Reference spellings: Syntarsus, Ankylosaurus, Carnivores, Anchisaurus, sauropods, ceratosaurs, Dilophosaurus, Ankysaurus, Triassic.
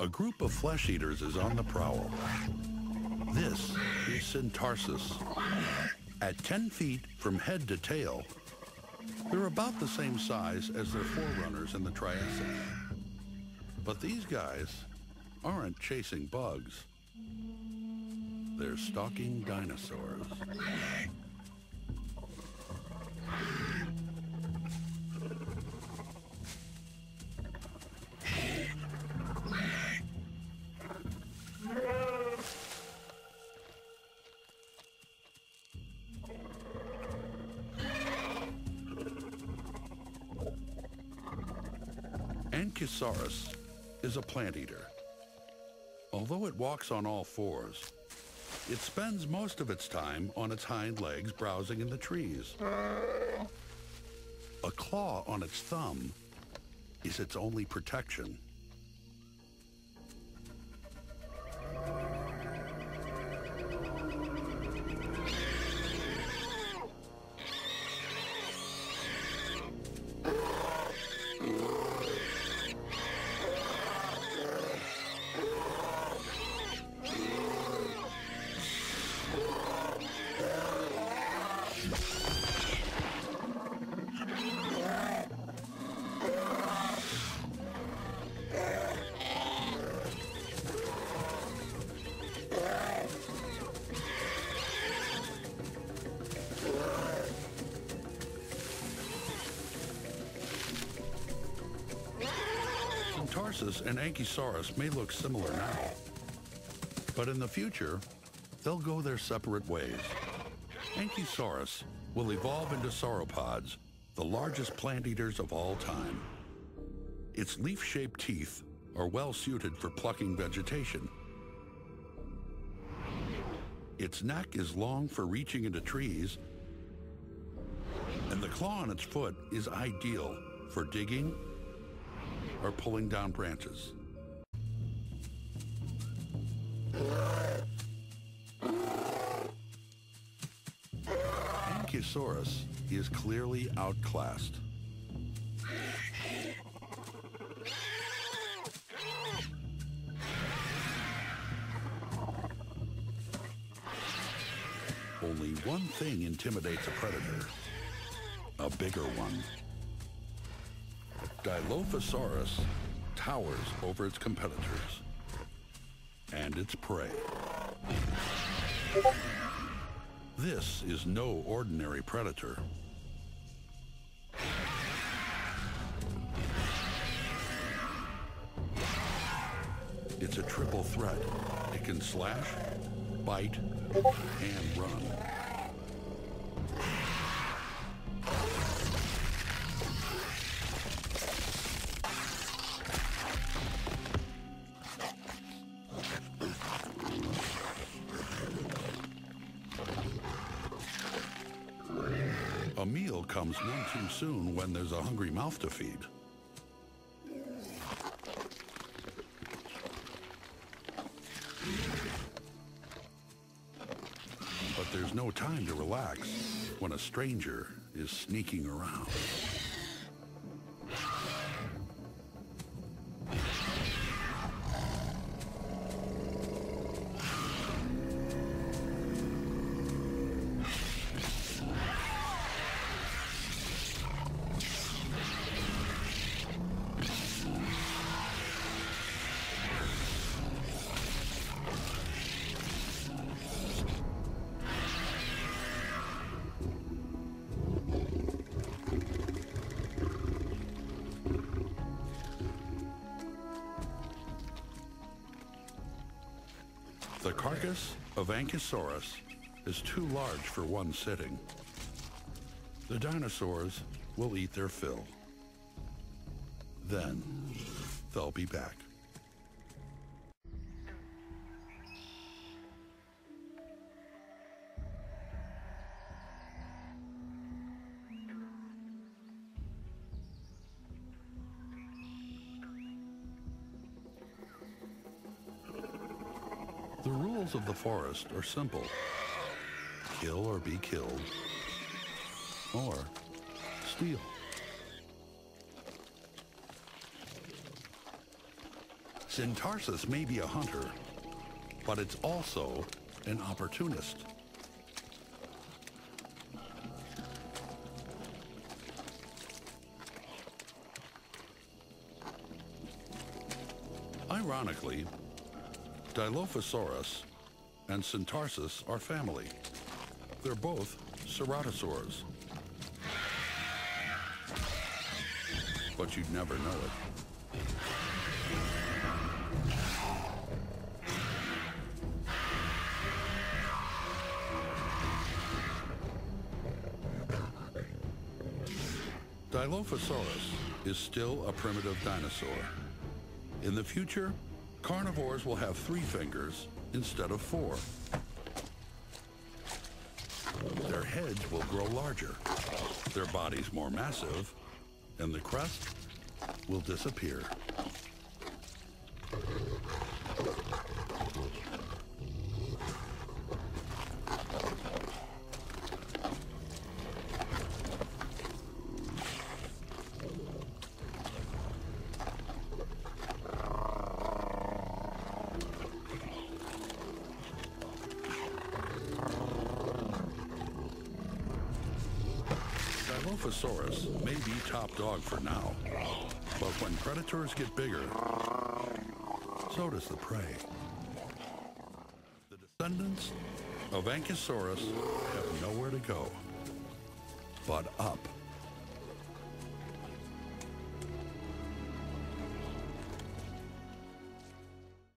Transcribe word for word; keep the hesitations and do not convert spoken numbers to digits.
a group of flesh eaters is on the prowl. This is Syntarsus. At ten feet from head to tail, they're about the same size as their forerunners in the Triassic. But these guys aren't chasing bugs. They're stalking dinosaurs. Anchisaurus is a plant eater. Although it walks on all fours, it spends most of its time on its hind legs browsing in the trees. A claw on its thumb is its only protection. Syntarsus and Ankysaurus may look similar now, but in the future, they'll go their separate ways. Ankysaurus will evolve into sauropods, the largest plant eaters of all time. Its leaf-shaped teeth are well suited for plucking vegetation. Its neck is long for reaching into trees, and the claw on its foot is ideal for digging or pulling down branches. Ankysaurus is clearly outclassed. Only one thing intimidates a predator, a bigger one. Dilophosaurus towers over its competitors and its prey. This is no ordinary predator. It's a triple threat. It can slash, bite, and run. A meal comes none too soon when there's a hungry mouth to feed. But there's no time to relax when a stranger is sneaking around. The carcass of Ankysaurus is too large for one sitting. The dinosaurs will eat their fill. Then they'll be back. The rules of the forest are simple. Kill or be killed, or steal. Syntarsus may be a hunter, but it's also an opportunist. Ironically, Dilophosaurus and Syntarsus are family. They're both ceratosaurs. But you'd never know it. Dilophosaurus is still a primitive dinosaur. In the future, carnivores will have three fingers instead of four. Their heads will grow larger, their bodies more massive, and the crest will disappear. Dilophosaurus may be top dog for now, but when predators get bigger, so does the prey. The descendants of Ankylosaurus have nowhere to go but up.